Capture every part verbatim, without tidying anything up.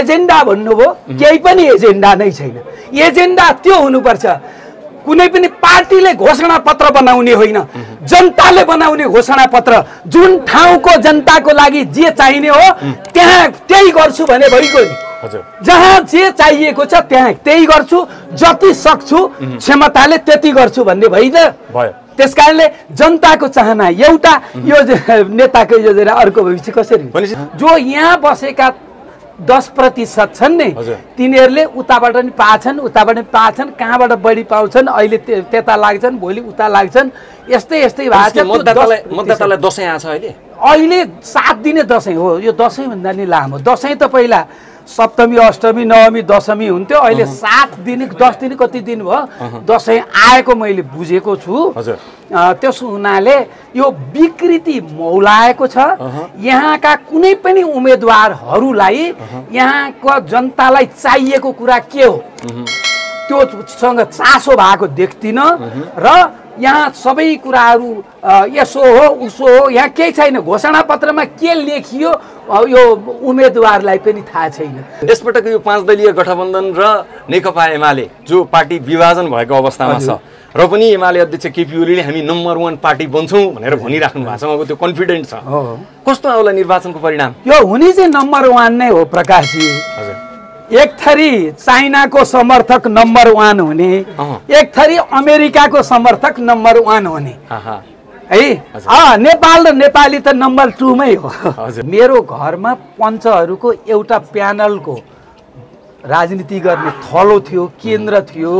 Agenda भन्नुभयो केही पनि एजेंडा नै छैन। एजेंडा त्यो हुनुपर्छ, कुनै पनि पार्टीले घोषणा पत्र बनाउने होइन, जनताले बनाउने घोषणा पत्र। जुन ठाउँको जनताको लागि जे चाहिने हो त्यहाँ त्यही गर्छु भने भइको नि। जहाँ जे चाहिएको छ त्यहाँ त्यही गर्छु, जति सक्छु क्षमताले त्यति गर्छु भन्ने भइद भयो। त्यसकारणले जनताको चाहना एउटा, यो नेताको योजना अर्को भविष्य कसरी। जो यहाँ बसेका दस प्रतिशत छन् नि तिनीहरूले उताबाट नि पाछन्, उताबाट नि पाछन्, कहाँबाट बढी पाउँछन्, अहिले त्यता लाग्छन्, भोलि उता लाग्छन्, यस्तै यस्तै भएको छ। मतदातालाई मतदातालाई दसैँ आछ अहिले, अहिले सात दिने दसैँ हो। यो दसैँ भन्दा नि लामो दसैँ त पहिला सप्तमी अष्टमी नवमी दशमी हुन्थ्यो, अहिले सात दिन दस दिन कति दिन भयो दसैँ आएको मैले बुझेको छु। त्यसो हुनाले यो विकृति मौलाएको छ। यहाँका कुनै पनि उम्मेदवारहरूलाई यहाँको जनतालाई चाहिएको कुरा के हो त्योसँग चासो भएको देख्दिनँ र यहाँ सबै कुराहरू यसो हो उसो हो। यहाँ केही छैन, घोषणा पत्रमा के लेखियो यो उम्मेदवारलाई पनि थाहा छैन। यसपटक यो पाँच दलीय गठबन्धन र नेकपा एमाले जो पार्टी विभाजन भएको अवस्थामा छ र पनि एमाले अध्यक्ष केपी ओलीले हामी नम्बर वान पार्टी बन्छौँ भनेर भनिराख्नु भएको छ, उहाँको त्यो कन्फिडेन्ट छ। कस्तो आउला निर्वाचनको परिणाम? यो हुने चाहिँ नम्बर वान नै हो प्रकाशजी। हजुर, एक थरी चाइना को समर्थक नंबर वान होने, एक थरी अमेरिका को समर्थक नंबर वान होने, है नेपाल र नेपाली त नंबर टू मै हो। मेरो घर में पंचहरु को एउटा प्यानल को राजनीति गर्ने थलो थियो, केन्द्र थियो,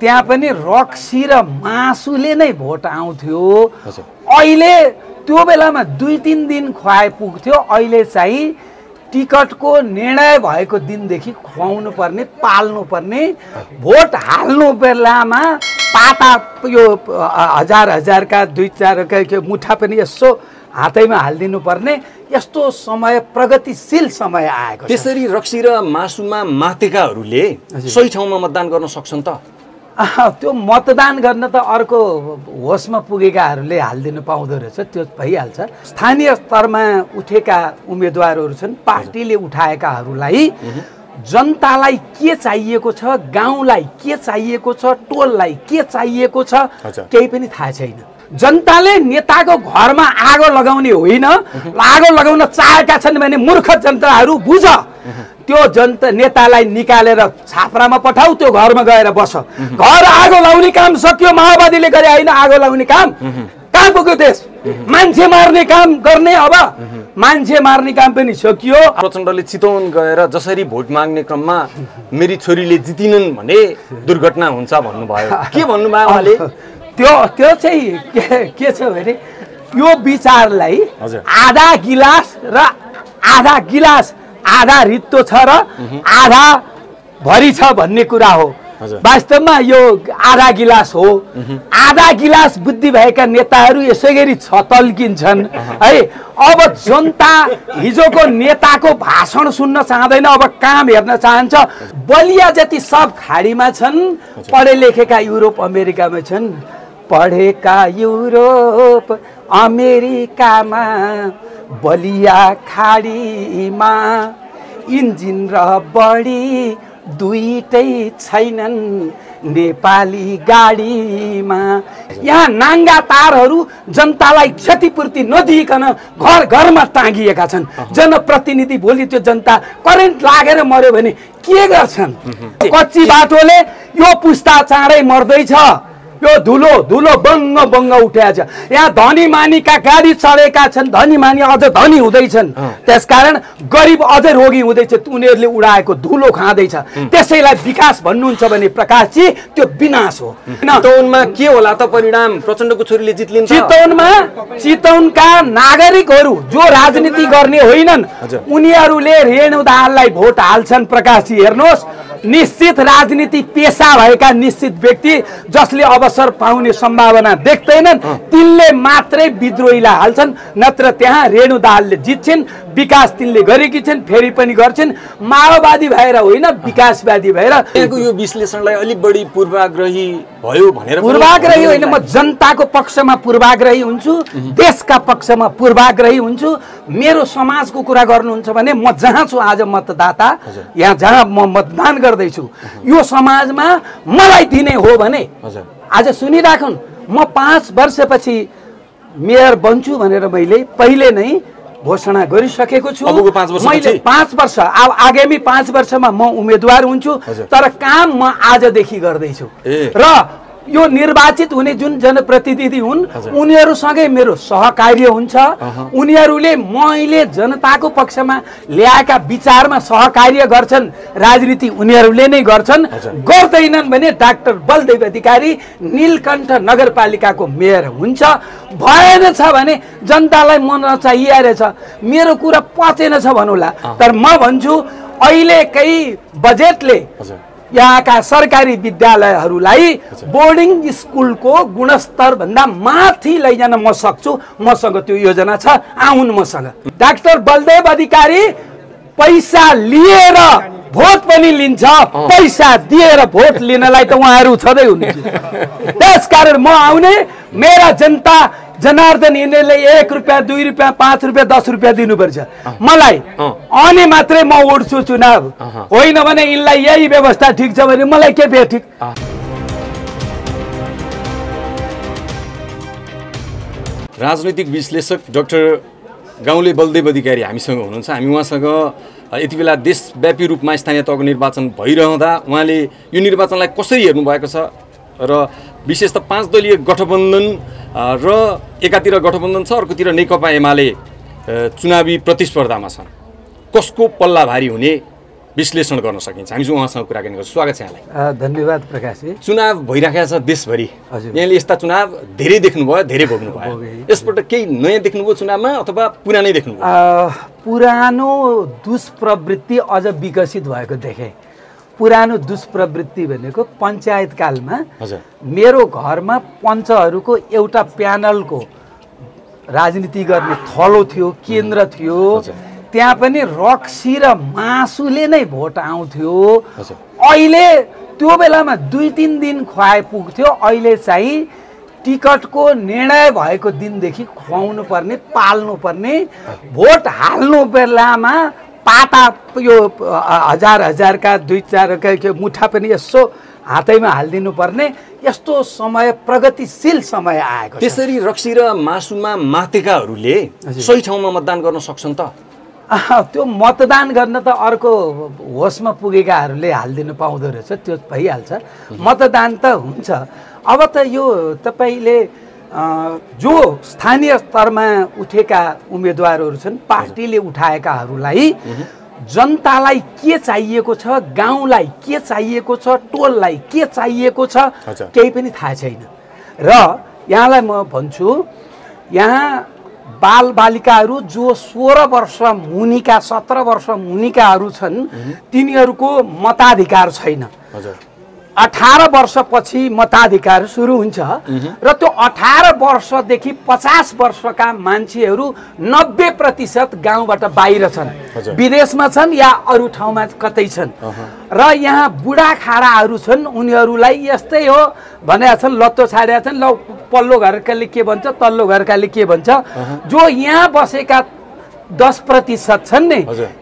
त्यहाँ पनि रक्सी र मासुले नै भोट आउँथ्यो। अहिले त्यो बेलामा दुई तीन दिन खुवाए पुग्थ्यो, अहिले चाहिँ टिकट को निर्णय भएको दिनदेखि खुवाउनु पर्ने, पाल्नु पर्ने, भोट हाल्नु बेलामा पाता यो हजार हजार का दुई चार का मुठा पनि यसो हातैमा हालिदिनु पर्ने, यस्तो समय प्रगतिशील समय आएको। त्यसरी रक्सी र मासुमा मातेकाहरूले सही ठाउँमा मतदान गर्न सक्छन् त? त्यो मतदान गर्न त अर्को होसमा पुगेकाहरूले हालिदिनु पाउँदो रहेछ, त्यो भइहाल्छ। स्थानीय स्तरमा उठेका उम्मेदवारहरू छन्, पार्टीले उठाएकाहरूलाई जनतालाई के चाहिएको छ, गाउँलाई के चाहिएको छ, टोललाई के चाहिएको छ केही पनि थाहा छैन। जनताले नेताको घरमा आगो लगाउने होइन, आगो लगाउन चाहेका छन् भने मूर्ख जनताहरू बुझ, त्यो जनता नेतालाई निकालेर छाप्रामा पठाऊ, त्यो घरमा गएर बस। घर आगो लाउने काम सक्यो, माओवादीले गरे होइन आगो लाउने काम। कहाँ पुग्यो देश? मान्छे मार्ने काम गर्ने, अब मान्छे मार्ने काम पनि सकियो। प्रचण्डले चितवन गएर जसरी भोट माग्ने क्रममा मेरी छोरीले जितिनन् भने दुर्घटना हुन्छ भन्नुभयो, के भन्नुभयो उहाँले? त्यो त्यो चाहिँ के छ भने यो विचारलाई आधा गिलास र आधा गिलास आधा रित्तो छ र आधा भरी छ भन्ने कुरा हो। वास्तवमा यो आधा गिलास हो, आधा गिलास बुद्धि भएका नेताहरू यसै गरी छतल्किन्छन् है। अब जनता हिजोको नेताको भाषण सुन्न चाहँदैन, अब काम हेर्न चाहन्छ। बलिया जति सब खाडीमा छन्, पढे लेखेका युरोप अमेरिकामा छन्, पढेका युरोप अमेरिकामा बलिया खाडीमा इन्जिन र बडी दुईटै छैनन् नेपाली गाडीमा। यहाँ नाङ्गा तारहरू जनतालाई क्षतिपूर्ति नदिइकन घर घरमा टाँगिएका छन्। जनप्रतिनिधि भोलि त्यो जनता करेन्ट लागेर मर्यो भने के गर्छन्? कच्ची बाटोले यो पुस्ता चाँडै मर्दैछ, यो धुलो धुलो बङ्ग बङ्ग उठाएछ। यहाँ धनी मानीका गाडी चढेका छन्, धनी मानी अझ धनी हुँदैछन्, त्यसकारण गरिब अझै रोगी हुँदैछ, उनीहरूले उडाएको धुलो खाँदैछ। त्यसैलाई विकास भन्नुहुन्छ भने प्रकाशजी त्यो विनाश हो। चितवनमा के होला त परिणाम? प्रचण्डको छोरीले जित्लिन्छ? चितवनमा चितवनका नागरिकहरू जो राजनीति गर्ने होइनन् उनीहरूले रेणुदाललाई भोट हाल्छन्। प्रकाशजी हेर्नुहोस्, निश्चित राजनीति पेसा भएका निश्चित व्यक्ति जसले अवसर पाउने सम्भावना देख्दैनन् तिनले मात्रै विद्रोहीलाई हाल्छन्, नत्र त्यहाँ रेणु दाहालले जित्छिन्। विकास तिनले गरेकी छिन्, फेरि पनि गर्छिन्, माओवादी भएर होइन विकासवादी भएर। यो विश्लेषणलाई अलिक बढी पूर्वाग्रही भयो भनेर पूर्वाग्रही होइन, म जनताको पक्षमा पूर्वाग्रही हुन्छु, देशका पक्षमा पूर्वाग्रही हुन्छु। मेरो समाजको कुरा गर्नुहुन्छ भने म जहाँ छु आज मतदाता, यहाँ जहाँ म मतदान गर्दैछु यो समाजमा मलाई दिने हो भने आज सुनिराखौँ। म पाँच वर्षपछि मेयर बन्छु भनेर मैले पहिले नै घोषणा गरिसकेको छु। मैले पाँच वर्ष अब आगामी पाँच वर्षमा म उम्मेदवार हुन्छु, तर काम म आजदेखि गर्दैछु र यो निर्वाचित हुने जुन जनप्रतिनिधि हुन् उनीहरूसँगै मेरो सहकार्य हुन्छ। उनीहरूले मैले जनताको पक्षमा ल्याएका विचारमा सहकार्य गर्छन्, राजनीति उनीहरूले नै गर्छन्। गर्दैनन् भने डाक्टर बलदेव अधिकारी नीलकण्ठ नगरपालिकाको मेयर हुन्छ। भएन छ भने जनतालाई मन नचाहिए रहेछ, मेरो कुरा पचेन छ भनौँला, तर म भन्छु अहिलेकै बजेटले यहाँका सरकारी विद्यालयहरूलाई बोर्डिङ स्कुलको गुणस्तर भन्दा माथि लैजान म सक्छु। मसँग त्यो योजना छ, आउन मसँग। डाक्टर बलदेव अधिकारी पैसा लिएर भोट पनि लिन्छ, पैसा दिएर भोट लिनलाई त उहाँहरू छँदै हुनुहुन्छ। त्यसकारण म आउने, मेरा जनता जनार्दन यिनीहरूले एक रुपियाँ दुई रुपियाँ पाँच रुपियाँ दस रुपियाँ दिनुपर्छ, मलाई अनि मात्रै म उठ्छु चुनाव। होइन भने यिनलाई यही व्यवस्था ठिक छ भने मलाई के भए ठिक। राजनीतिक विश्लेषक डाक्टर गाउँले बलदेव अधिकारी हामीसँग हुनुहुन्छ। हामी उहाँसँग यति बेला देशव्यापी रूपमा स्थानीय तहको निर्वाचन भइरहँदा उहाँले यो निर्वाचनलाई कसरी हेर्नुभएको छ र विशेष त पाँच दलीय गठबन्धन र एकातिर गठबन्धन छ, अर्कोतिर नेकपा एमाले चुनावी प्रतिस्पर्धामा छन्, कसको पल्ला भारी हुने विश्लेषण गर्न सकिन्छ। हामी चाहिँ उहाँसँग कुराकानी गर्छौँ। स्वागत छ यहाँलाई। धन्यवाद प्रकाशजी। चुनाव भइराखेको छ देशभरि, यहाँले यस्ता चुनाव धेरै देख्नुभयो, धेरै भोग्नुभयो, यसपल्ट केही नयाँ देख्नुभयो चुनावमा अथवा पुरानै देख्नुभयो? पुरानो दुष्प्रवृत्ति अझ विकसित भएको देखेँ। पुरानो दुष्प्रवृत्ति भनेको पञ्चायत कालमा मेरो घरमा पञ्चहरूको एउटा प्यानलको राजनीति गर्ने थलो थियो, केन्द्र थियो। त्यहाँ पनि रक्सी र मासुले नै भोट आउँथ्यो। अहिले त्यो बेलामा दुई तिन दिन खुवाए पुग्थ्यो, अहिले चाहिँ टिकटको निर्णय भएको दिनदेखि खुवाउनु पर्ने, पाल्नु पर्ने, भोट हाल्नु बेलामा पाता यो हजार हजार का दुई चार का मुठा पनि यसो हातैमा हालिदिनु पर्ने, यस्तो समय प्रगतिशील समय आएको। त्यसरी रक्सी र मासुमा मातेकाहरूले सही ठाउँमा मतदान गर्न सक्छन् त? त्यो मतदान गर्न त अर्को होसमा पुगेकाहरूले हालिदिनु पाउँदो रहेछ, त्यो भइहाल्छ, मतदान त हुन्छ। अब त यो तपाईँले जो स्थानीय स्तरमा उठेका उम्मेदवारहरू छन्, पार्टीले उठाएकाहरूलाई जनतालाई के चाहिएको छ, गाउँलाई के चाहिएको छ, टोललाई के चाहिएको छ, केही पनि थाहा छैन। र यहाँलाई म भन्छु, यहाँ बालबालिकाहरू जो सोह्र वर्ष मुनिका सत्र वर्ष मुनिकाहरू छन् तिनीहरूको मताधिकार छैन। अठार वर्षपछि मताधिकार सुरु हुन्छ र त्यो अठार वर्षदेखि पचास वर्षका मान्छेहरू नब्बे प्रतिशत गाउँबाट बाहिर छन्, विदेशमा छन् या अरू ठाउँमा कतै छन्। र यहाँ बुढाखाराहरू छन्, उनीहरूलाई यस्तै हो भनेका छन्, लत्तो छाडेका छन्, ल पल्लो घरकाले के भन्छ, तल्लो घरकाले के भन्छ। जो यहाँ बसेका दस प्रतिशत छन् नि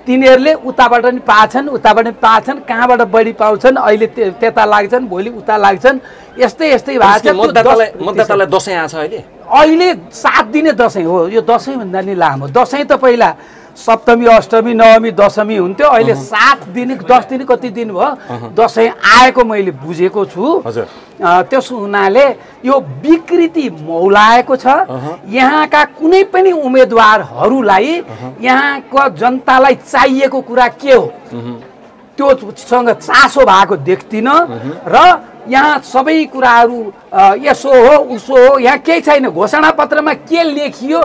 तिनीहरूले उताबाट नि पाछन्, उताबाट नि पाछन्, कहाँबाट बढी पाउँछन्, अहिले त्यता लाग्छन्, भोलि उता लाग्छन्, यस्तै यस्तै भएको छ। मतदातालाई दसैँ आछ अहिले, अहिले सात दिने दसैँ हो, यो दसैँभन्दा नि लामो। दसैँ त पहिला सप्तमी अष्टमी नवमी दशमी हुन्थ्यो, अहिले सात दिन दस दिन कति दिन भयो दसैँ आएको मैले बुझेको छु। त्यसो हुनाले यो विकृति मौलाएको छ। यहाँका कुनै पनि उम्मेदवारहरूलाई यहाँको जनतालाई चाहिएको कुरा के हो त्योसँग चासो भएको देख्दिनँ र यहाँ सबै कुराहरू यसो हो उसो हो, यहाँ केही छैन। घोषणापत्रमा के लेखियो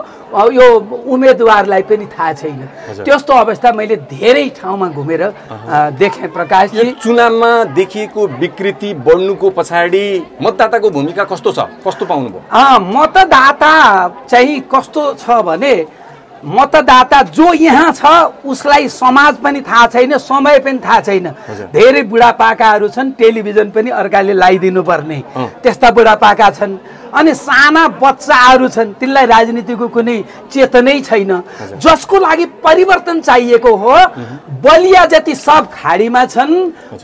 यो उम्मेदवारलाई पनि थाहा छैन। त्यस्तो अवस्था मैले धेरै ठाउँमा घुमेर देखेँ। प्रकाश, चुनावमा देखिएको विकृति बढ्नुको पछाडि मतदाताको भूमिका कस्तो छ, कस्तो पाउनुभयो? मतदाता चाहिँ कस्तो छ भने मतदाता जो यहाँ छ उसलाई समाज पनि थाहा छैन, समय पनि थाहा छैन। धेरै बुढापाकाहरू छन् टेलिभिजन पनि अर्काले लाइदिनु पर्ने त्यस्ता बुढापाका छन्। अनि साना बच्चाहरू छन् तिनलाई राजनीतिको कुनै चेतनै छैन, जसको लागि परिवर्तन चाहिएको हो। बलिया जति सब खाडीमा छन्,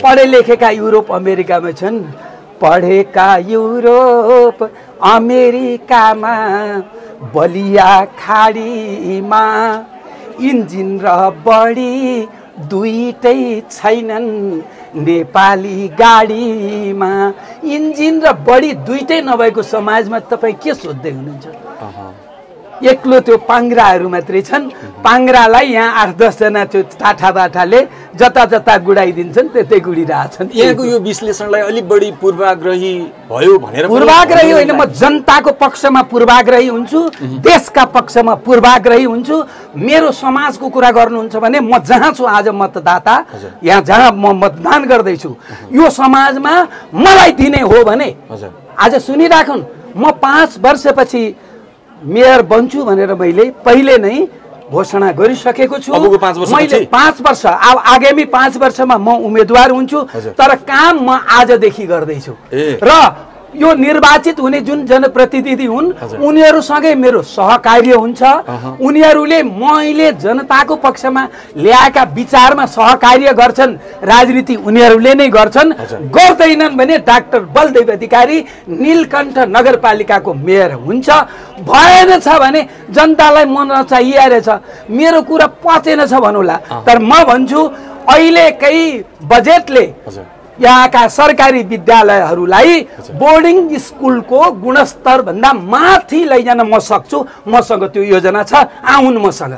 पढे लेखेका युरोप अमेरिकामा छन्, पढेका युरोप अमेरिकामा बलिया खाडीमा इन्जिन र बडी दुईटै छैनन्। नेपाली गाडीमा इन्जिन र बडी दुईटै नभएको समाजमा तपाईँ के सोध्दै हुनुहुन्छ? एक्लो त्यो पाङ्राहरू मात्रै छन्। पाङ्रालाई यहाँ आठ दसजना त्यो टाठा बाठाले जता जता गुडाइदिन्छन्, त्यतै गुडिरहेछन्। यहाँको यो विश्लेषणलाई अलिक बढी पूर्वाग्रही भयो भनेर, पूर्वाग्रही होइन, म जनताको पक्षमा पूर्वाग्रही हुन्छु, देशका पक्षमा पूर्वाग्रही हुन्छु। मेरो समाजको कुरा गर्नुहुन्छ भने म जहाँ छु आज मतदाता, यहाँ जहाँ म मतदान गर्दैछु, यो समाजमा मलाई दिने हो भने आज सुनिराखुन्। म पाँच वर्षपछि मेयर बन्छु भनेर मैले पहिले नै घोषणा गरिसकेको छु। मैले पाँच वर्ष अब आगामी पाँच वर्षमा म उम्मेदवार हुन्छु, तर काम म आजदेखि गर्दैछु। र यो निर्वाचित हुने जुन जनप्रतिनिधि हुन् उनीहरूसँगै मेरो सहकार्य हुन्छ। उनीहरूले मैले जनताको पक्षमा ल्याएका विचारमा सहकार्य गर्छन्। राजनीति उनीहरूले नै गर्छन्, गर्दैनन् भने डाक्टर बलदेव अधिकारी नीलकण्ठ नगरपालिकाको मेयर हुन्छ। भएन छ भने जनतालाई मन नचाहिए रहेछ, मेरो कुरा पचेन छ भनौँला, तर म भन्छु अहिलेकै बजेटले यहाँका सरकारी विद्यालयहरूलाई बोर्डिङ स्कुलको गुणस्तर भन्दा माथि लैजान म सक्छु। मसँग त्यो योजना छ, आउन् मसँग,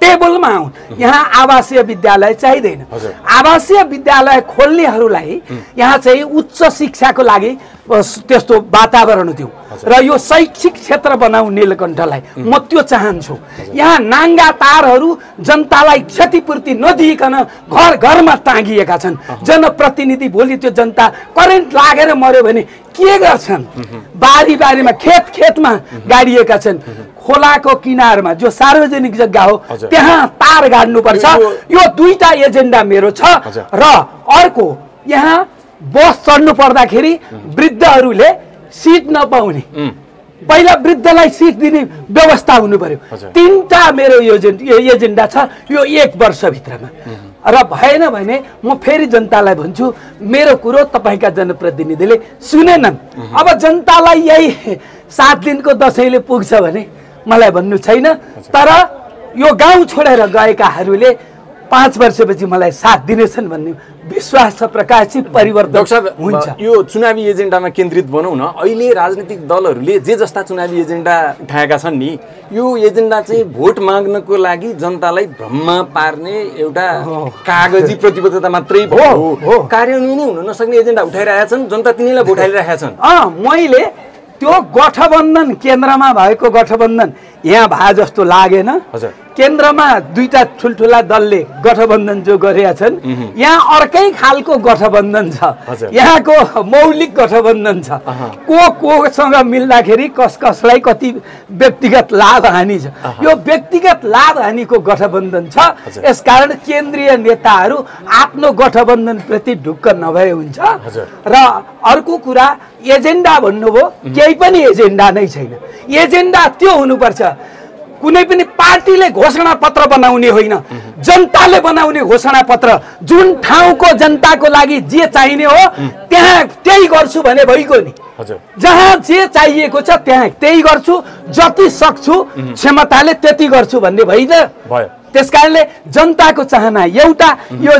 टेबलमा आउन्। यहाँ आवासीय विद्यालय चाहिँदैन। आवासीय विद्यालय खोल्नेहरूलाई यहाँ चाहिँ उच्च शिक्षाको लागि त्यस्तो वातावरण दिउँ र यो शैक्षिक क्षेत्र बनाऊ नीलकण्ठलाई, म त्यो चाहन्छु। यहाँ नाङ्गा तारहरू जनतालाई क्षतिपूर्ति नदिइकन घर घरमा टाँगिएका छन्। जनप्रतिनिधि भोलि त्यो जनता करेन्ट लागेर मर्यो भने के गर्छन्? बारी बारीमा खेत खेतमा गाडिएका छन्। खोलाको किनारमा जो सार्वजनिक जग्गा हो त्यहाँ तार गाड्नुपर्छ। यो दुईटा एजेन्डा मेरो छ। र अर्को, यहाँ बस चढ्नु पर्दाखेरि वृद्धहरूले सिट नपाउने, पहिला वृद्धलाई सिट दिने व्यवस्था हुनु पर्यो। तिनवटा मेरो एजेन्डा छ यो एक वर्षभित्रमा, र भएन भने म फेरि जनतालाई भन्छु मेरो कुरो तपाईँका जनप्रतिनिधिले सुनेनन्। अब जनतालाई यही सात दिनको दसैँले पुग्छ भने मलाई भन्नु छैन, तर यो गाउँ छोडेर गएकाहरूले पाँच वर्षपछि मलाई साथ दिनेछन् भन्ने विश्वास छ। प्रकाशित परिवर्तन हुन्छ। यो चुनावी एजेन्डामा केन्द्रित बनाउँ न। अहिले राजनीतिक दलहरूले जे जस्ता चुनावी एजेन्डा उठाएका छन् नि, यो एजेन्डा चाहिँ भोट माग्नको लागि जनतालाई भ्रममा पार्ने एउटा कागजी प्रतिबद्धता मात्रै हो, कार्यान्वयन हुन नसक्ने एजेन्डा उठाइरहेका छन्। जनता तिनीलाई भोट हालिरहेका छन्। मैले त्यो गठबन्धन केन्द्रमा भएको गठबन्धन यहाँ भए जस्तो लागेन। केन्द्रमा दुईटा ठुल्ठुला दलले गठबन्धन जो गरेका छन्, यहाँ अर्कै खालको गठबन्धन छ। यहाँको मौलिक गठबन्धन छ, को कोसँग मिल्दाखेरि कस कसलाई कति व्यक्तिगत लाभ हानि छ, यो व्यक्तिगत लाभ हानिको गठबन्धन छ। यसकारण केन्द्रीय नेताहरू आफ्नो गठबन्धनप्रति ढुक्क नभए हुन्छ। र अर्को कुरा, एजेन्डा भन्नुभयो, केही पनि एजेन्डा नै छैन। एजेन्डा त्यो हुनुपर्छ, कुनै पनि पार्टीले घोषणा पत्र बनाउने होइन, जनताले बनाउने घोषणा पत्र। जुन ठाउँको जनताको लागि जे चाहिने हो त्यहाँ त्यही गर्छु भने भइगयो नि। जहाँ जे चाहिएको छ त्यहाँ त्यही गर्छु, जति सक्छु क्षमताले त्यति गर्छु भन्ने भइद। त्यस कारणले जनताको चाहना एउटा, यो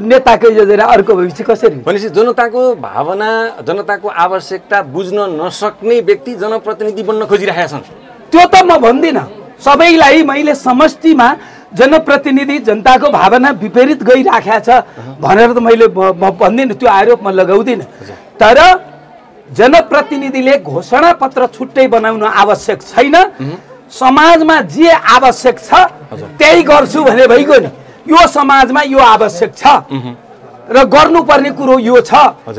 नेताको योजना अर्को भएपछि कसरी? भनेपछि जनताको भावना, जनताको आवश्यकता बुझ्न नसक्ने व्यक्ति जनप्रतिनिधि बन्न खोजिरहेका छन्। त्यो त म भन्दिनँ सबैलाई। मैले समष्टिमा जनप्रतिनिधि जनताको भावना विपरीत गइराखेको छ भनेर त मैले भन्दिनँ, त्यो आरोप म लगाउँदिनँ। तर जनप्रतिनिधिले घोषणा पत्र छुट्टै बनाउन आवश्यक छैन। समाजमा जे आवश्यक छ त्यही गर्छु भने भइगयो नि। यो समाजमा यो आवश्यक छ, र गर्नुपर्ने कुरो यो छ।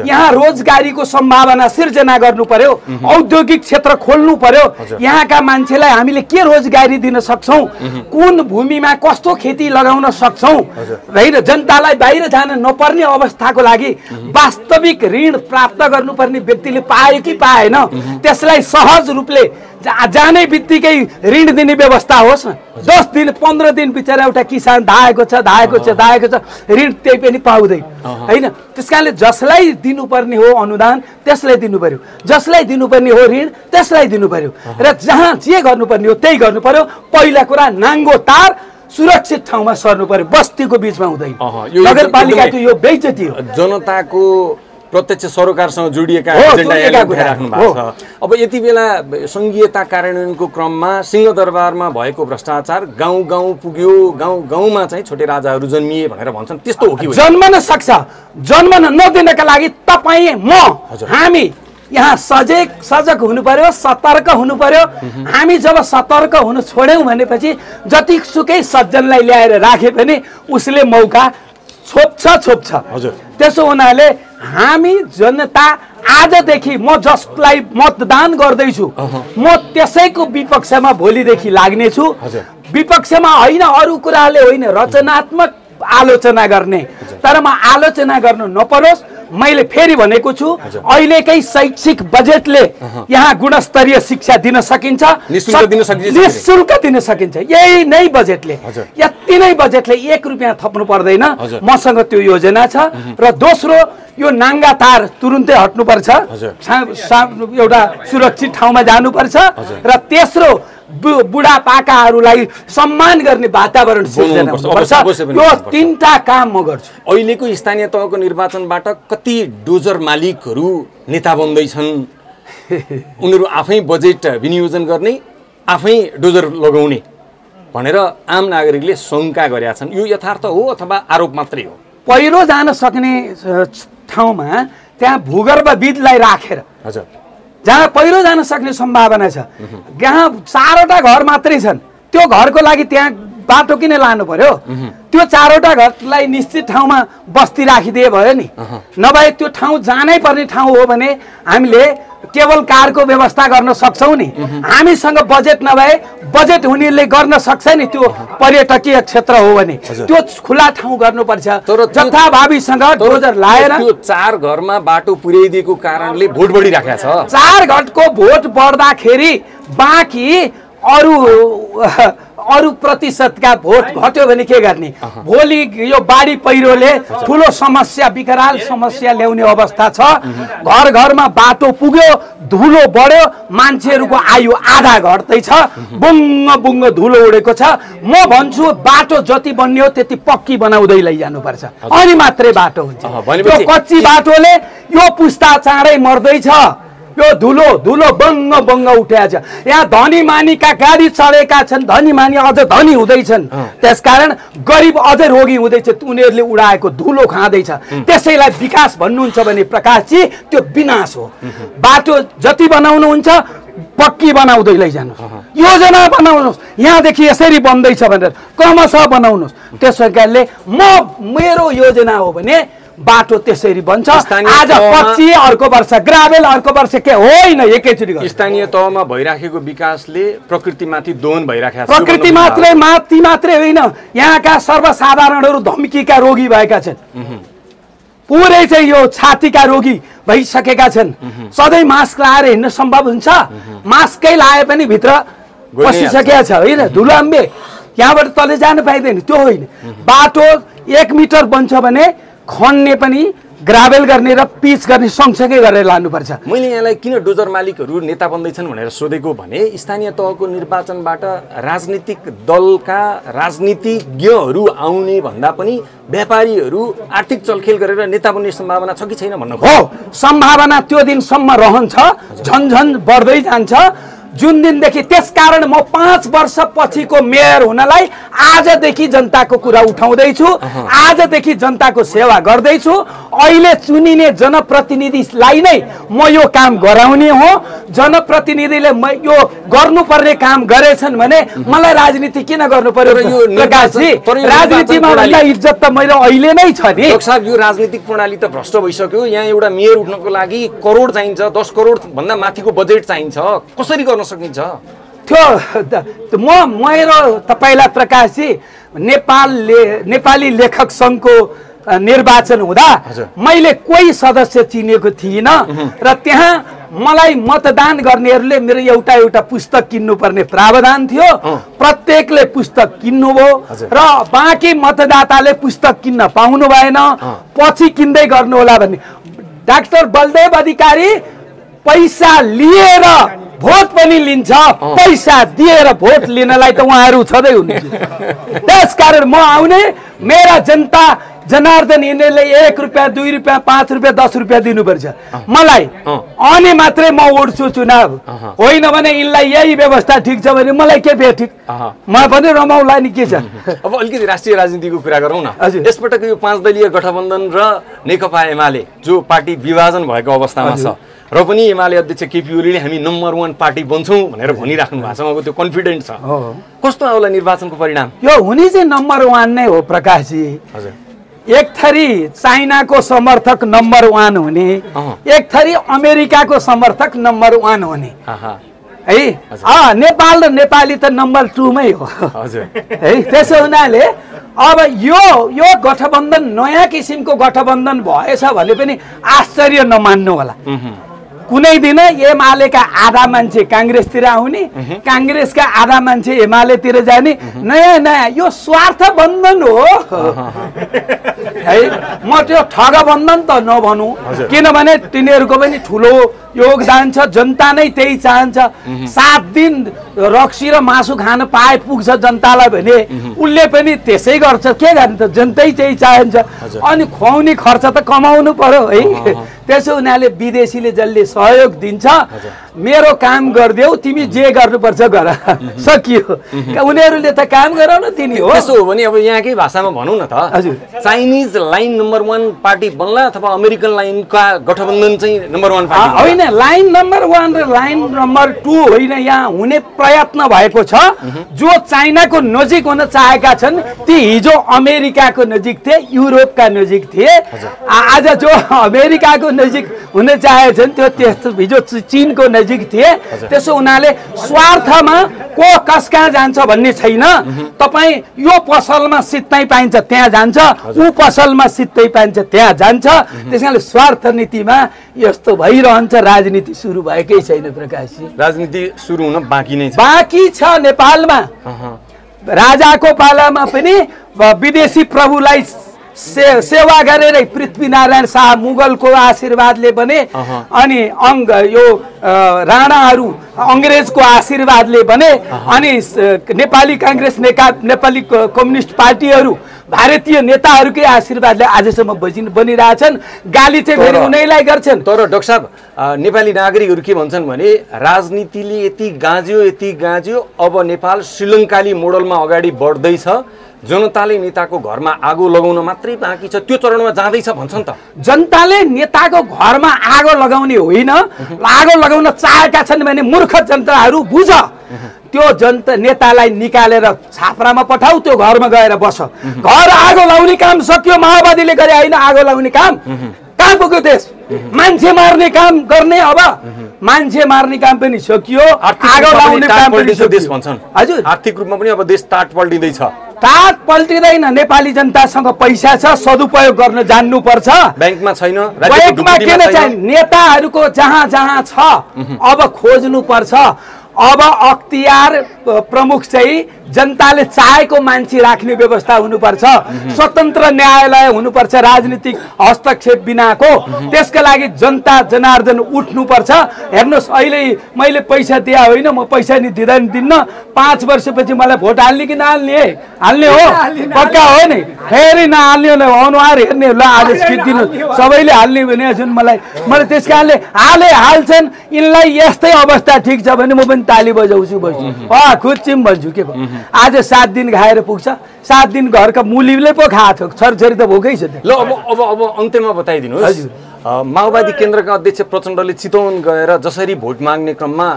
यहाँ रोजगारीको सम्भावना सिर्जना गर्नु पर्यो, औद्योगिक क्षेत्र खोल्नु पर्यो, यहाँका मान्छेलाई हामीले के रोजगारी दिन सक्छौं, कुन भूमिमा कस्तो खेती लगाउन सक्छौं, हैन जनतालाई बाहिर जान नपर्ने अवस्थाको लागि वास्तविक ऋण प्राप्त गर्नुपर्ने व्यक्तिले पाए कि पाएन त्यसलाई सहज रूपले जाने बित्तिकै ऋण दिने व्यवस्था होस् न। दस दिन पन्ध्र दिन बिचरा एउटा किसान धाएको छ धाएको छ धाएको छ ऋण त्यही पनि पाउँदैन हैन। त्यसकारणले जसलाई दिनुपर्ने हो अनुदान त्यसलाई दिनु पर्यो, जसलाई दिनुपर्ने हो ऋण त्यसलाई दिनु पर्यो र जहाँ जे गर्नुपर्ने हो त्यही गर्नु पर्यो। पहिला कुरा नाङ्गो तार सुरक्षित ठाउँमा सर्नु पर्यो, बस्तीको बीचमा हुँदैन। नगरपालिकाको यो बेइज्जती हो, जनताको प्रत्यक्ष सरकारसँग जोडिएका एजेन्डा राख्नु भएको छ। अब यति बेला सङ्घीयता कार्यान्वयनको क्रममा सिंहदरबारमा भएको भ्रष्टाचार गाउँ गाउँ पुग्यो, गाउँ गाउँमा चाहिँ छोटे राजाहरू जन्मिए भनेर भन्छन्, त्यस्तो हो कि? जन्मन सक्छ, जन्मन नदिनका लागि तपाईँ म हामी यहाँ सजग सजग हुनु पर्यो, सतर्क हुनु पर्यो। हामी जब सतर्क हुन छोड्यौँ भनेपछि जतिसुकै सज्जनलाई ल्याएर राखे पनि उसले मौका छोप्छ छोप्छ। त्यसो हुनाले हामी जनता आजदेखि म जसलाई मतदान गर्दैछु म त्यसैको विपक्षमा भोलिदेखि लाग्नेछु। विपक्षमा होइन, अरू कुराले होइन, रचनात्मक आलोचना गर्ने, तर म आलोचना गर्नु नपरोस्। मैले फेरि भनेको छु अहिलेकै शैक्षिक बजेटले यहाँ गुणस्तरीय शिक्षा दिन सकिन्छ, निःशुल्क दिन सकिन्छ। यही नै बजेटले, यति नै बजेटले एक रुपियाँ थप्नु पर्दैन। मसँग त्यो योजना छ। र दोस्रो, यो नाङ्गा तार तुरुन्तै हट्नुपर्छ, एउटा सुरक्षित ठाउँमा जानुपर्छ। र तेस्रो, बुढापाकाहरूलाई सम्मान गर्ने वातावरण सिर्जना गर्नुपर्छ। यो तीनटा काम म गर्छु। अहिलेको स्थानीय तहको निर्वाचनबाट कति डोजर मालिकहरू नेता बन्दैछन्, उनीहरू आफै बजेट विनियोजन गर्ने, आफै डोजर लगाउने भनेर आम नागरिकले शङ्का गरेका छन्। यो यथार्थ हो अथवा आरोप मात्रै हो? पहिरो जान सक्ने ठाउँमा त्यहाँ भूगर्भविदलाई राखेर जहाँ पहिरो जान सक्ने सम्भावना छ, जहाँ चारवटा घर मात्रै छन् त्यो घरको लागि त्यहाँ बाटो किन लानु पर्यो? त्यो चारवटा घरलाई निश्चित ठाउँमा बस्ती राखिदिए भयो नि, नभए त्यो ठाउँ जानै पर्ने ठाउँ हो भने हामीले केवल कारको व्यवस्था गर्न सक्छौँ नि। हामीसँग बजेट नभए बजेट हुनेले गर्न सक्छ नि, त्यो पर्यटकीय क्षेत्र हो भने त्यो खुला ठाउँ गर्नुपर्छ। जथाभावीसँग डोजर लाएर त्यो चार घरमा बाटो पुर्याइदिएको कारणले भोट बढिराखेको छ। चार घरको भोट बढ्दाखेरि बाँकी अरू अरू प्रतिशतका भोट घट्यो भने के गर्ने? भोलि यो बाढी पहिरोले ठुलो समस्या, विकराल समस्या ल्याउने अवस्था छ। घर घरमा बाटो पुग्यो, धुलो बढ्यो, मान्छेहरूको आयु आधा घट्दैछ, बुङ्ग बुङ्ग धुलो उडेको छ। म भन्छु बाटो जति बन्ने हो त्यति पक्की बनाउँदै लैजानुपर्छ, अनि मात्रै बाटो हुन्छ। यो कच्ची बाटोले यो पुस्ता चाँडै मर्दैछ। यो धुलो धुलो बङ्ग बङ्ग उठाएछ। यहाँ धनी मानीका गाडी चढेका छन्, धनी मानी अझ धनी हुँदैछन्, त्यसकारण गरिब अझ रोगी हुँदैछ। उनीहरूले उडाएको धुलो खाँदैछ। त्यसैलाई विकास भन्नुहुन्छ भने प्रकाशजी त्यो विनाश हो। बाटो जति बनाउनुहुन्छ पक्की बनाउँदै लैजानुहोस्, योजना बनाउनुहोस्, यहाँदेखि यसरी बन्दैछ भनेर क्रमशः बनाउनुहोस्। त्यस कारणले म मेरो योजना हो भने बाटो त्यसरी बन्छ। आज पच्ची, अर्को वर्ष ग्राभेल, अर्को वर्ष के होइन, एकैचोटि स्थानीय तहमा भइराखेको विकासले प्रकृतिमाथि दोहन भइराखेको छ। प्रकृति मात्रै माथि मात्रै होइन, यहाँका सर्वसाधारणहरू धम्कीका रोगी भएका छन्, पुरै चाहिँ यो छातीका रोगी भइसकेका छन्। सधैँ मास्क लाएर हिँड्न सम्भव हुन्छ? मास्कै लाए पनि भित्र बसिसकेका छ होइन, धुलाम्बे यहाँबाट तल जानु पाइँदैन। त्यो होइन, बाटो एक मिटर बन्छ भने खन्ने पनि, ग्राभेल गर्ने र पिच गर्ने सँगसँगै गरेर लानुपर्छ। मैले यहाँलाई किन डोजर मालिकहरू नेता बन्दैछन् भनेर सोधेको भने स्थानीय तहको निर्वाचनबाट राजनीतिक दलका राजनीतिज्ञहरू आउने भन्दा पनि व्यापारीहरू आर्थिक चलखेल गरेर नेता बन्ने सम्भावना छ कि छैन भन्नु हो? सम्भावना त्यो दिनसम्म रहन्छ, झन्झन बढ्दै जान्छ जुन दिनदेखि। त्यसकारण म पाँच वर्षपछिको मेयर हुनलाई आजदेखि जनताको कुरा उठाउँदैछु, आजदेखि जनताको सेवा गर्दैछु। अहिले चुनिने जनप्रतिनिधिलाई नै म यो काम गराउने हो। जनप्रतिनिधिले म यो गर्नुपर्ने काम गरेछन् भने मलाई राजनीति किन गर्नु पर्यो? प्रकाशजी, राजनीतिमा भन्दा इज्जत त मेरो अहिले नै छ नि। डाक्टर साहब, यो राजनीतिक प्रणाली त भ्रष्ट भइसक्यो। यहाँ एउटा मेयर उठ्नको लागि करोड चाहिन्छ, दस करोड भन्दा माथिको बजेट चाहिन्छ। कसरी गर्न सकिन्छ? त्यो म मेरो तपाईलाई प्रकाशजी, नेपालले नेपाली लेखक संघको निर्वाचन हुँदा मैले कोही सदस्य चिनेको थिइनँ र त्यहाँ मलाई मतदान गर्नेहरूले मेरो एउटा एउटा पुस्तक किन्नुपर्ने प्रावधान थियो। प्रत्येकले पुस्तक किन्नुभयो र बाँकी मतदाताले पुस्तक किन्न पाउनु भएन। पछि किन्दै गर्नुहोला भन्ने। डाक्टर बलदेव अधिकारी पैसा लिएर भोट पनि लिन्छ, पैसा दिएर भोट लिनलाई त उहाँहरू छँदै हुनुहुन्छ। त्यसकारण म आउने मेरा जनता जनार्दन यिनीहरूले एक रुपियाँ, दुई रुपियाँ, पाँच रुपियाँ, दस रुपियाँ दिनुपर्छ। मलाई अनि मात्रै म उड्छु चुनाव, होइन भने यिनलाई यही व्यवस्था ठिक छ भने मलाई के भए ठिक, म पनि रमाउला नि, के छ। अब अलिकति राष्ट्रिय राजनीतिको कुरा गरौँ न। यसपटक यो पाँच दलीय गठबन्धन र नेकपा एमाले जो पार्टी विभाजन भएको अवस्थामा छ र पनि एमाले अध्यक्ष केपी ओलीले हामी नम्बर वान पार्टी बन्छौँ भनेर भनिराख्नु भएको छ। उहाँको त्यो कन्फिडेन्ट छ। कस्तो आउला निर्वाचनको परिणाम? यो हुने चाहिँ नम्बर वान नै हो प्रकाशजी। हजुर, एक थरी चाइना को समर्थक नंबर वन होने, एक थरी अमेरिका को समर्थक नंबर वन होने, है आ, नेपाल र नेपाली त नंबर टू मै हो। है, त्यसो हुनाले अब यो यो गठबन्धन नयाँ किसिमको गठबन्धन भएछ भने पनि आश्चर्य नमान्नु होला। कुनै दिन एमालेका आधा मान्छे कांग्रेसतिर आउने, कांग्रेसका आधा मान्छे एमालेतिर जाने, नयाँ नयाँ यो स्वार्थ बन्धन हो। है, म त्यो ठग बन्धन त नभनौँ, किनभने तिनीहरूको पनि ठुलो योगदान छ। जनता नै त्यही चाहन्छ। सात दिन रक्सी र मासु खान पाए पुग्छ जनतालाई भने उसले पनि त्यसै गर्छ। के गर्ने त, जनतै त्यही चाहन्छ। अनि खुवाउने खर्च त कमाउनु पर्यो। है, त्यसो हुनाले विदेशीले जसले सहयोग दिन्छ, मेरो काम गरिदेऊ, तिमी जे गर्नुपर्छ गर, सकियो। उनीहरूले त काम गराउन दिने हो। त्यसो हो भने अब यहाँकै भाषामा भनौँ न त, Chinese line number one party बन्ला अथवा अमेरिकन लाइनका गठबन्धन चाहिँ नम्बर वान पार्टी होइन। लाइन नम्बर वान र लाइन नम्बर टू होइन, यहाँ हुने प्रयत्न भएको छ। जो चाइनाको नजिक हुन चाहेका छन् ती हिजो अमेरिकाको नजिक थिए, युरोपका नजिक थिए। आज जो अमेरिकाको नजिक हुन चाहेछन् त्यो त्यस्तो हिजो चीनको नजिक थिए। त्यसो हुनाले स्वार्थमा को कस कहाँ जान्छ भन्ने छैन। तपाईँ यो पसलमा सित्तै पाइन्छ त्यहाँ जान्छ, ऊ पसलमा सित्तै पाइन्छ त्यहाँ जान्छ। त्यस कारणले स्वार्थ नीतिमा यस्तो भइरहन्छ। राजनीति सुरु भएकै छैन प्रकाशजी। राजनीति सुरु हुन बाँकी नै छ। बाँकी छ नेपालमा। राजाको पालामा पनि विदेशी प्रभुलाई से सेवा गरेरै पृथ्वीनारायण शाह मुगलको आशीर्वादले बने, अनि अङ्ग यो राणाहरू अङ्ग्रेजको आशीर्वादले बने, अनि नेपाली काङ्ग्रेस नेका नेपाली कम्युनिस्ट पार्टीहरू भारतीय नेताहरूकै आशीर्वादले आजसम्म बजिन बनिरहेछन्। गाली चाहिँ फेरि उनीलाई गर्छन्। तर डाक्टर साहब, नेपाली नागरिकहरू के भन्छन् भने राजनीतिले यति गाँज्यो यति गाँज्यो, अब नेपाल श्रीलङ्काली मोडलमा अगाडि बढ्दैछ, जनताले नेताको घरमा आगो लगाउन मात्रै बाँकी छ, त्यो चरणमा जाँदैछ भन्छन्। त जनताले नेताको घरमा आगो लगाउने होइन, आगो लगाउन चाहेका छन् भने मूर्ख जनताहरू बुझ। त्यो जनता नेतालाई निकालेर छाप्रामा पठाऊ, त्यो घरमा गएर बस। घर आगो लाउने काम सक्यो, माओवादीले गरे होइन। आगो लाउने काम कहाँ पुग्यो? देश मान्छे मार्ने काम गर्ने। अब मान्छे मार्ने काम पनि सकियो, आगो लाउने काम पनि देश भन्छन्। हजुर, आर्थिक रूपमा पनि अब देश टाट पल्टिँदैछ। टाट पल्टिँदैन। नेपाली जनतासँग पैसा छ, सदुपयोग गर्न जान्नुपर्छ। ब्याङ्कमा छैन, ब्याङ्कमा किन छैन? नेताहरूको जहाँ जहाँ छ अब खोज्नुपर्छ। अब अख्तियार प्रमुख चाहिँ जनताले चाहेको मान्छे राख्ने व्यवस्था हुनुपर्छ। स्वतन्त्र न्यायालय हुनुपर्छ राजनीतिक हस्तक्षेप बिनाको। त्यसका लागि जनता जनार्दन उठ्नुपर्छ। हेर्नुहोस्, अहिले मैले पैसा दिए होइन, म पैसा नि दिँदैन दिन्न, पाँच वर्षपछि मलाई भोट हाल्ने कि नहाल्ने? हाल्ने हो, पक्का हो नि। फेरि नहाल्ने होला, अनुहार हेर्ने होला। आज सिद्धिनु सबैले हाल्ने भने जुन मलाई मैले त्यस कारणले हाले हाल्छन्। यिनलाई यस्तै अवस्था ठिक छ भने म पनि ताली बजाउँछु बस्छु, खुद चिम भन्छु। के भयो आज सात दिन खाएर पुग्छ, सात दिन घर का मुलीले पो खाएको छोरीछोरी त भोकै छ। ल अब अब अब अन्त्यमा बताइदिनुहोस्, माओवादी केन्द्रका अध्यक्ष प्रचण्डले चितवन गएर जसरी भोट माग्ने क्रममा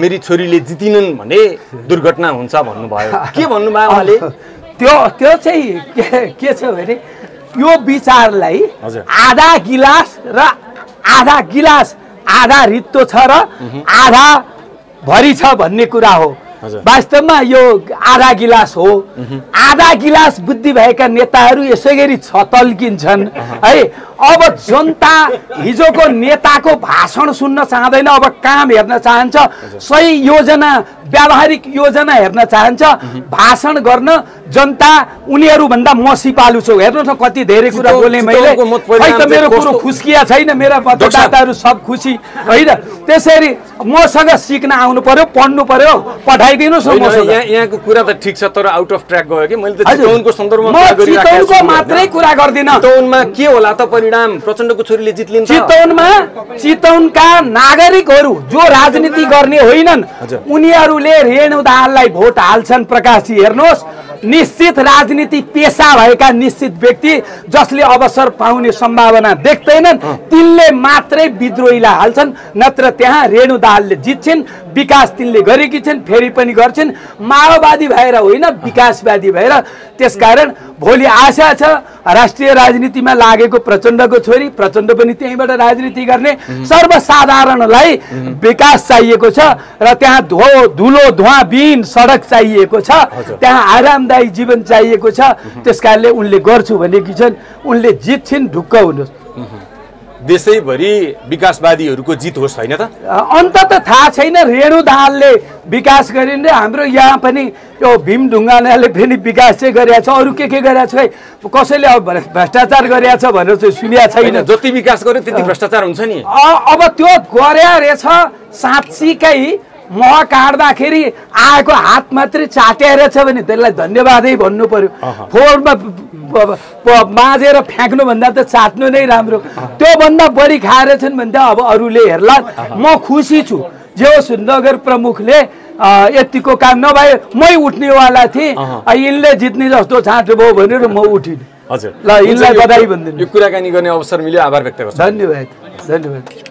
मेरी छोरीले जितिनन् भने दुर्घटना हुन्छ भन्नुभयो, के भन्नुभयो उहाँले? त्यो त्यो चाहिँ के छ भने यो विचारलाई आधा गिलास र आधा गिलास आधा रित्तो छ र आधा भरी छ भन्ने कुरा हो। वास्तवमा यो आधा गिलास हो, आधा गिलास बुद्धि भएका नेताहरू यसै गरी छतल्किन्छन् है। अब जनता हिजोको नेताको भाषण सुन्न चाहँदैन, अब काम हेर्न चाहन्छ, सही योजना व्यावहारिक योजना हेर्न चाहन्छ। भाषण गर्न जनता उनीहरूभन्दा मसिपालु छ। हेर्नुहोस् न कति धेरै कुरा बोले मैले, खै त मेरो कुरो खुस्किया छैन, मेरा मतदाताहरू सब खुसी होइन। त्यसरी मसँग सिक्न आउनु पर्यो, पढ्नु पर्यो, पठाइदिनुहोस् मसँग। यहाँको कुरा त ठिक छ तर आउट अफ ट्र्याक गयो कि, मैले त चितवनको सन्दर्भमा कुरा गरिरहेको छु, चितवनको मात्रै कुरा गर्दिन। चितवनमा के होला त परिणाम? प्रचण्डको छोरीले जित्लिन्छ? चितवनमा चितवनका नागरिकहरू जो राजनीति गर्ने होइनन् उनीहरू रेणु दाहाललाई भोट हाल्छन्। प्रकाशजी हेर्नुहोस्, निश्चित राजनीति पेशा भएका निश्चित व्यक्ति जसले अवसर पाउने सम्भावना देख्दैनन् तिनले मात्रै विद्रोहीलाई हाल्छन्, नत्र त्यहाँ रेणु दाहालले जित्छिन्। विकास तिनले गरेकी छिन्, फेरि पनि गर्छिन्, माओवादी भएर होइन विकासवादी भएर। त्यसकारण भोलि आशा छ राष्ट्रिय राजनीतिमा लागेको प्रचण्डको छोरी, प्रचण्ड पनि त्यहीँबाट राजनीति गर्ने। सर्वसाधारणलाई विकास चाहिएको छ र त्यहाँ धो धुलो धुवाँ बिन सडक चाहिएको छ, त्यहाँ आरामदायी जीवन चाहिएको छ। त्यसकारणले उनले गर्छु भनेकी छन्, उनले जित्छिन्, ढुक्क हुनुहोस्। देशैभरि विकासवादीहरूको जित होस् होइन त? अन्त त थाहा छैन, रेणु दाहालले विकास गरिन्, हाम्रो यहाँ पनि यो भीम ढुङ्गानाले फेरि विकास चाहिँ गरेका छ, अरू के के गरेका छ, कसैले अब भ्रष्टाचार गरेका छ भनेर चाहिँ सुनेको छैन। जति विकास गर्यो त्यति भ्रष्टाचार हुन्छ नि। अब त्यो गरे रहेछ, साँच्चीकै मह काट्दाखेरि आएको हात मात्रै चाट्याएछ भने त्यसलाई धन्यवादै भन्नु पर्यो। फोहोरमा माझेर फ्याँक्नुभन्दा त चाट्नु नै राम्रो। त्योभन्दा बढी खाएर छन् भन्दा अब अरूले हेर्ला। म खुसी छु जे होस्, नगर प्रमुखले यतिको काम नभए मै उठ्नेवाला थिएँ, यिनले जित्ने जस्तो छाँटो भयो भनेर म उठिनँ। हजुर, ल यिनलाई बधाई भनिदिनु। यो कुराकानी गर्ने अवसर मिल्यो, आभार व्यक्त गर्छु। धन्यवाद, धन्यवाद।